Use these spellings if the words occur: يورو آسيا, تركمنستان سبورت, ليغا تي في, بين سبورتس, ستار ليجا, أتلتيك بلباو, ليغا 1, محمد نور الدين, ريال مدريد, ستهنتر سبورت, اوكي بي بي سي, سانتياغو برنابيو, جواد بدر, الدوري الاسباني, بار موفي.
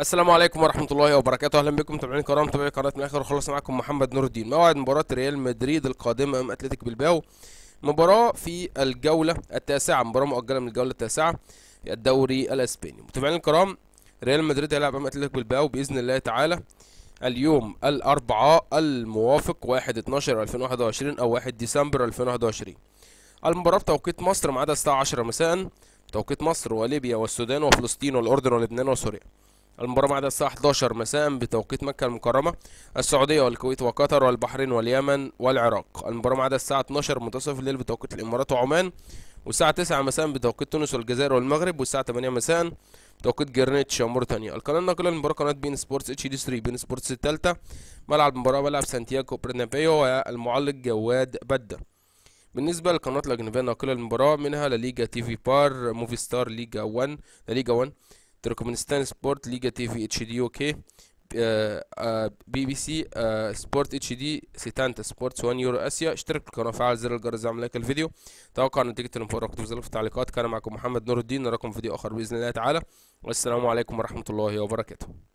السلام عليكم ورحمه الله وبركاته. اهلا بكم متابعين الكرام، متابعي قناه من الاخر. وخلص معاكم محمد نور الدين. موعد مباراه ريال مدريد القادمه امام أتلتيك بلباو، مباراه في الجوله التاسعه، مباراه مؤجله من الجوله التاسعه في الدوري الاسباني. متابعين الكرام، ريال مدريد هيلعب امام أتلتيك بلباو باذن الله تعالى اليوم الاربعاء الموافق 1/12/2021 او 1 ديسمبر 2021. المباراه بتوقيت مصر ما عدا الساعه 10 مساء توقيت مصر وليبيا والسودان وفلسطين والاردن ولبنان وسوريا. المباراة بعد الساعة 11 مساء بتوقيت مكة المكرمة، السعودية والكويت وقطر والبحرين واليمن والعراق. المباراة بعد الساعة 12 منتصف الليل بتوقيت الإمارات وعمان، والساعة 9 مساء بتوقيت تونس والجزائر والمغرب، والساعة 8 مساء بتوقيت جرينتش وموريتانيا. القناة الناقلة للمباراة قناة بين سبورتس اتش دي 3. بين سبورتس الثالثة. ملعب المباراة ملعب سانتياغو برنابيو، والمعلق جواد بدر. بالنسبة للقنوات الأجنبية الناقلة للمباراة، منها ليغا تي في، بار موفي، ستار ليجا 1، ليغا 1، تركمنستان سبورت، ليغا تي في اتش دي، اوكي بي بي سي سبورت اتش دي، ستهنتر سبورت، يورو آسيا. اشترك بالقناة، فعل زر الجرس، زي ما لايك الفيديو، توقع نتيجة المباراة، اكتب في التعليقات. كان معكم محمد نور الدين، نراكم فيديو آخر بإذن الله تعالى، والسلام عليكم ورحمة الله وبركاته.